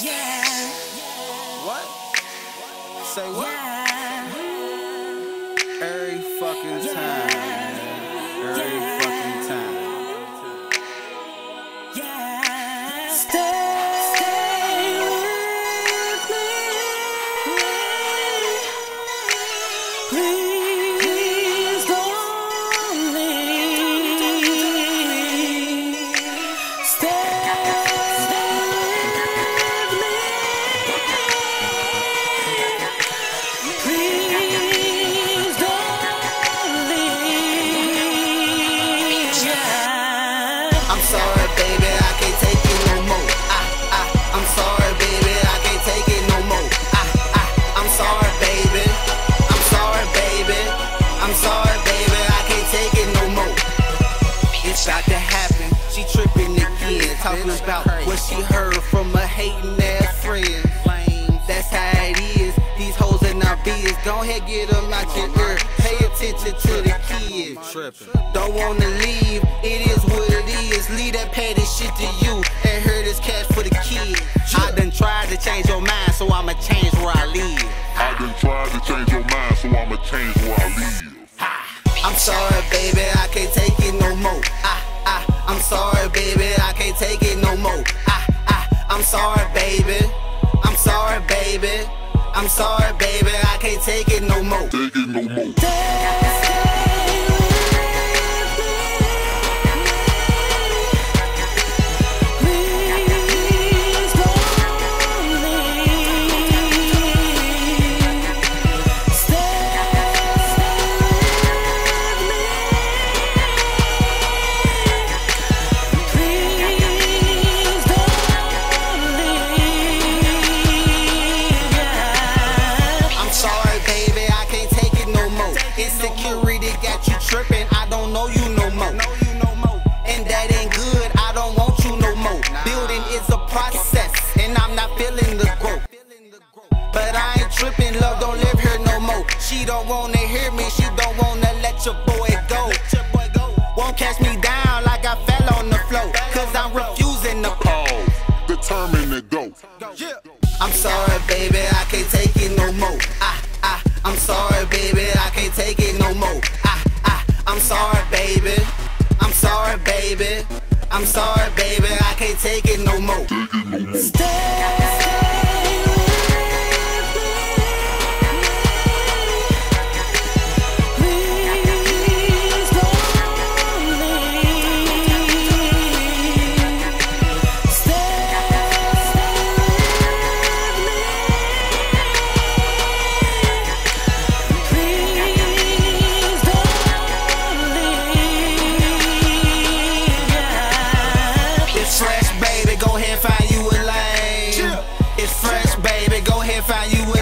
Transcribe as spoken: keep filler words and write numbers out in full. Yeah. What? Say what? Yeah. Every fucking yeah. time. Every yeah. fucking time. Yeah. Stay, stay with me. Please, please don't leave. Stay. I'm sorry, baby, I can't take it no more. I, I, I'm sorry, baby, I can't take it no more. I, I, I'm sorry, baby. I'm sorry, baby. I'm sorry, baby, I can't take it no more. It's about to happen. She tripping again, talking about what she heard from a hating ass friend. That's how it is. These hoes in our biz. Go ahead, get them out your ear. Pay attention to the kids. Don't wanna leave. It is what it is. Leave that petty shit to you and hear this cash for the kids. I done tried to change your mind, so I'ma change where I live. I done tried to change your mind, so I'ma change where I live. I'm sorry, baby, I can't take it no more. I, I, I'm sorry, baby, I can't take it no more. I, I, I'm sorry, baby. I'm sorry, baby. I'm sorry, baby. I can't take it no more. Take it no more. Stay. Insecurity got you tripping, I don't know you no more. And that ain't good, I don't want you no more. Building is a process, and I'm not feeling the growth. But I ain't tripping, love don't live here no more. She don't wanna hear me, she don't wanna let your boy go. Won't catch me down like I fell on the floor, cause I'm refusing to pause. Determined to go. I'm sorry, baby, I can't take it no more. I, I, I'm sorry, baby, I can't take it no more. I, I, I'm sorry, baby. I'm sorry, baby. I'm sorry, baby, I can't take it no more. Take it no more. Stay. Fresh, baby, go ahead, find you a lane. It's fresh, baby, go ahead, find you a